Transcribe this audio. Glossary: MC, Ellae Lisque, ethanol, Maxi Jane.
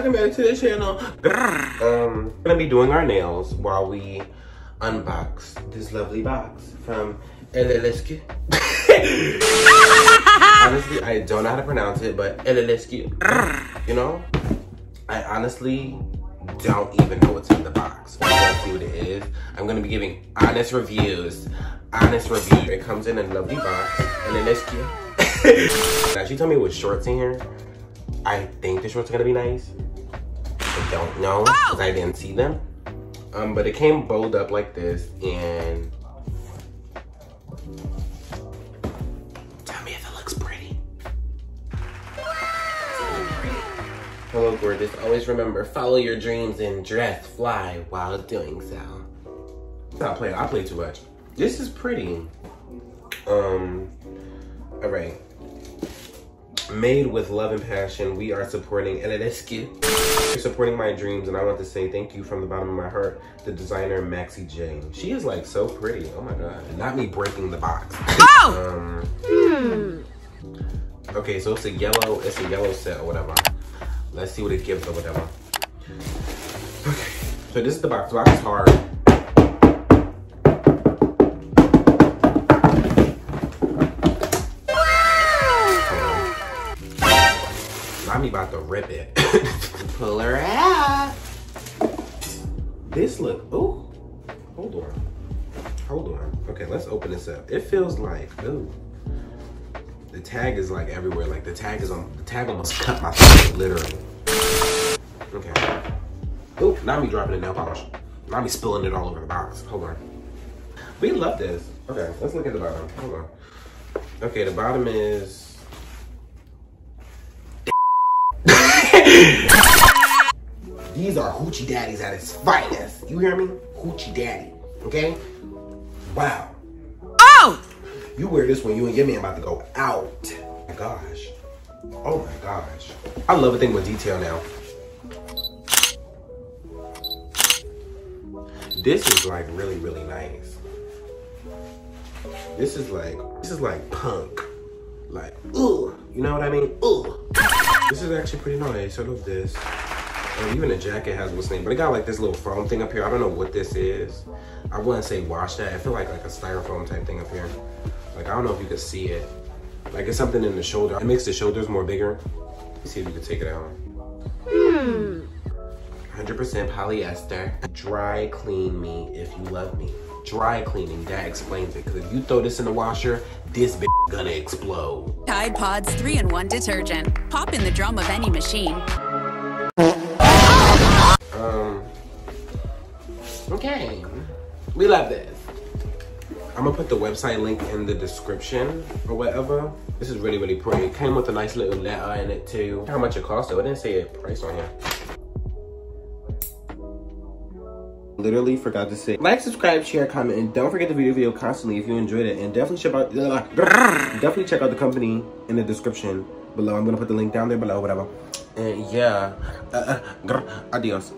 welcome back to the channel. Gonna be doing our nails while we unbox this lovely box from Ellae Lisque. Honestly, I don't know how to pronounce it, but Ellae Lisque. You know, I honestly don't even know what's in the box. I'm gonna see what it is. I'm gonna be giving honest reviews. Honest review. It comes in a lovely box. Ellae Lisque. Now she told me it was shorts in here. I think the shorts are gonna be nice. I don't know because I didn't see them. But it came bowled up like this, and tell me if it looks pretty. Hello, gorgeous. Always remember, follow your dreams and dress fly while doing so. Stop playing. I play too much. This is pretty. All right. Made with love and passion, we are supporting Ellae Lisque. You're supporting my dreams, and I want to say thank you from the bottom of my heart, the designer Maxi Jane. She is like so pretty. Oh my god. Not me breaking the box. Oh! Okay, so it's a yellow set or whatever. Let's see what it gives or whatever. Okay, so this is the box. The box is hard. I'm about to rip it. Pull her out. This look, oh, hold on. Hold on. Okay, let's open this up. It feels like, ooh. The tag is like everywhere. Like the tag almost cut my throat, literally. Okay. Ooh, now me dropping the nail polish. Now me spilling it all over the box. Hold on. We love this. Okay, let's look at the bottom. Hold on. Okay, the bottom is these are hoochie daddies at its finest. You hear me? Hoochie daddy. Okay? Wow. Oh! You wear this when you and your man about to go out. Oh my gosh. Oh my gosh. I love a thing with detail now. This is like really, really nice. This is like punk. Like, ugh. You know what I mean? Ugh. This is actually pretty nice. I love this. And even the jacket has what's named, but it got like this little foam thing up here. I don't know what this is. I wouldn't say wash that. I feel like a styrofoam type thing up here. Like, I don't know if you can see it. Like, it's something in the shoulder. It makes the shoulders more bigger. Let's see if you can take it out. 100% polyester. Dry clean me if you love me. Dry cleaning, that explains it. Because if you throw this in the washer, this bitch gonna explode. Tide Pods 3-in-1 detergent. Pop in the drum of any machine. Okay. We love this. I'm gonna put the website link in the description or whatever. This is really, really pretty. It came with a nice little letter in it too. How much it cost though? It didn't say a price on here. Literally forgot to say. Like, subscribe, share, comment, and don't forget to view the video constantly if you enjoyed it. And definitely check out the company in the description below. I'm gonna put the link down there below, whatever. And yeah. Adios.